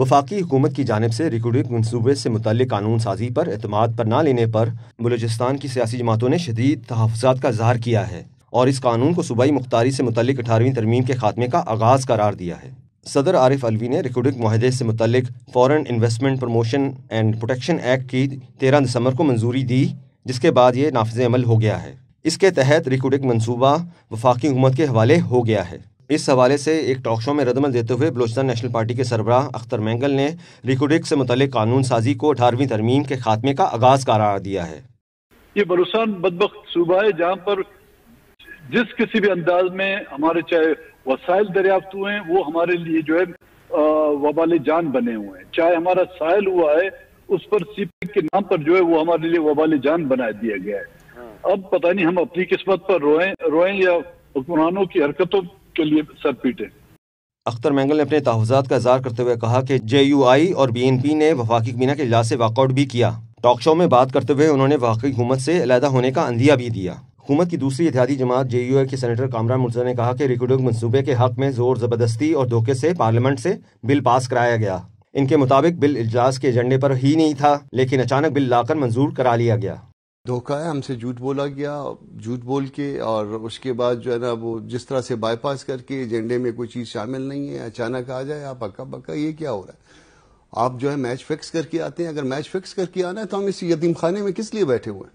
वफाकी हुकूमत की जानिब से रिकॉर्डिंग मनसूबे से मुतल्लिक़ कानून साजी पर एतमाद पर ना लेने पर बलूचिस्तान की सियासी जमातों ने शदीद तहफ़्फ़ुज़ात का इजहार किया है और इस कानून को सूबाई मुख्तारी से मुतल्लिक़ 18वीं तरमीम के खात्मे का आगाज़ करार दिया है। सदर आरिफ अलवी ने रिकॉर्डिंग मुआहदे से मुतल्लिक़ foreign investment promotion and protection act की 13 दिसंबर को मंजूरी दी, जिसके बाद ये नाफिज़ अमल हो गया है। इसके तहत रिकॉर्डिंग मनसूबा वफाकी हुकूमत के हवाले हो गया है। इस हवाले से एक टॉक शो में रद्दमल देते हुए बलोचिस्तान नेशनल पार्टी के सरबराह अख्तर मेंगल ने रिकॉर्डिंग से मुतल्लिक़ कानून साजी को 18वीं तरमीम के खात्मे का आगाज़ करार दिया है। ये बलूचिस्तान बदबख्त सूबा है जहाँ पर जिस किसी भी अंदाज में हमारे चाहे वसाइल दरियाफ्त हुए हैं वो हमारे लिए जो है वबाल जान बने हुए हैं। चाहे हमारा साहिल हुआ है उस पर सीपीएक के नाम पर जो है वो हमारे लिए वबाल जान बना दिया गया है। अब पता नहीं हम अपनी किस्मत पर रोएं या हुक्मरानों की हरकतों के लिए सर पीटे। अख्तर मेंगल ने अपने तहफ़्फ़ुज़ात का इज़हार करते हुए कहा कि JUI और BNP ने वफाकी काबीना के इजलास से वाकआउट भी किया। टॉक शो में बात करते हुए उन्होंने वफाकी हुकूमत से अलहदा होने का अंदिया भी दिया। हुकूमत की दूसरी एहतियाती जमात JUI के सेनेटर कामरान मुर्तज़ा ने कहा कि रिकॉर्डिंग मनसूबे के हक़ में ज़ोर ज़बरदस्ती और धोखे से पार्लियामेंट से बिल पास कराया गया। इनके मुताबिक बिल इजलास के एजेंडे पर ही नहीं था, लेकिन अचानक बिल लाकर मंजूर करा लिया गया। धोखा है, हमसे झूठ बोला गया। झूठ बोल के और उसके बाद जो है ना वो जिस तरह से बाईपास करके एजेंडे में कोई चीज़ शामिल नहीं है, अचानक आ जाए आप हक्का बक्का, ये क्या हो रहा है? आप जो है मैच फिक्स करके आते हैं। अगर मैच फिक्स करके आना है तो हम इस यतीम खाने में किस लिए बैठे हुए हैं?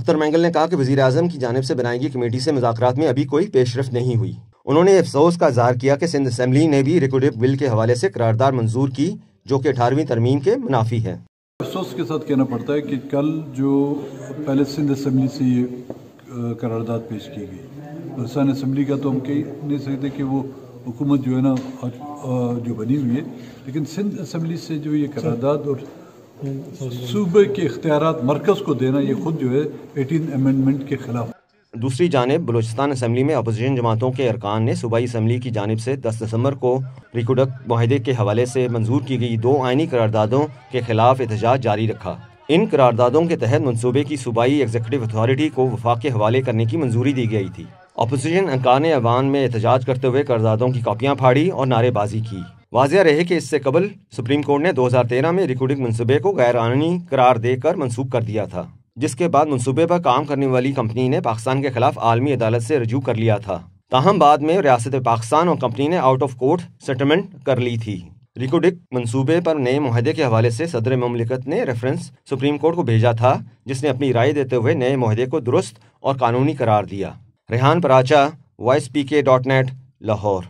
अख्तर मेंगल ने कहा कि वज़ीर आज़म की जानिब से बनाई गई कमेटी से मुज़ाकरात में अभी कोई पेशरफ्त नहीं हुई। उन्होंने अफसोस का इजहार किया कि सिंध असेंबली ने भी रिकॉर्डिंग बिल के हवाले से करारदादा मंजूर की जो कि 18वीं तरमीम के मुनाफी है। अफसोस के साथ कहना पड़ता है कि कल जो पहले सिंध असम्बली से ये करारदाद पेश की गई, बलूचिस्तान असम्बली का तो हम कह नहीं सकते कि वो हुकूमत जो है ना जो बनी हुई है, लेकिन सिंध असम्बली से जो ये करारदाद और सूबे के इख्तियारात मरकज़ को देना ये खुद जो है 18 अमेंडमेंट के खिलाफ। दूसरी जानब बलूचिस्तान असम्बली में अपोजिशन जमातों के अरकान ने सूबाई असम्बली की जानिब से 10 दिसंबर को रिकॉर्डिंग मुआहदे के हवाले से मंजूर की गई 2 आइनी करारदादों के खिलाफ एहतजाज जारी रखा। इन करारदादों के तहत मनसूबे की सूबाई एग्जीक्यूटिव अथॉरिटी को वफाक के हवाले करने की मंजूरी दी गई थी। अपोजिशन अरकान अवान में एहतजाज करते हुए करारदादों की कापियाँ फाड़ी और नारेबाजी की। वाज़ेह रहे कि इससे कबल सुप्रीम कोर्ट ने 2013 में रिकॉर्डिंग मनसूबे को गैर आइनी करार देकर मनसूख कर दिया था, जिसके बाद मनसूबे पर काम करने वाली कंपनी ने पाकिस्तान के खिलाफ आलमी अदालत से रजू कर लिया था। ताहम बाद में रियासत पाकिस्तान और कंपनी ने आउट ऑफ कोर्ट सेटलमेंट कर ली थी। रिकॉर्डिंग मनसूबे पर नए मुआहदे के हवाले से सदर ममलिकत ने रेफरेंस सुप्रीम कोर्ट को भेजा था, जिसने अपनी राय देते हुए नए मुआहदे को दुरुस्त और कानूनी करार दिया। रेहान पराचा, voicepk.net, लाहौर।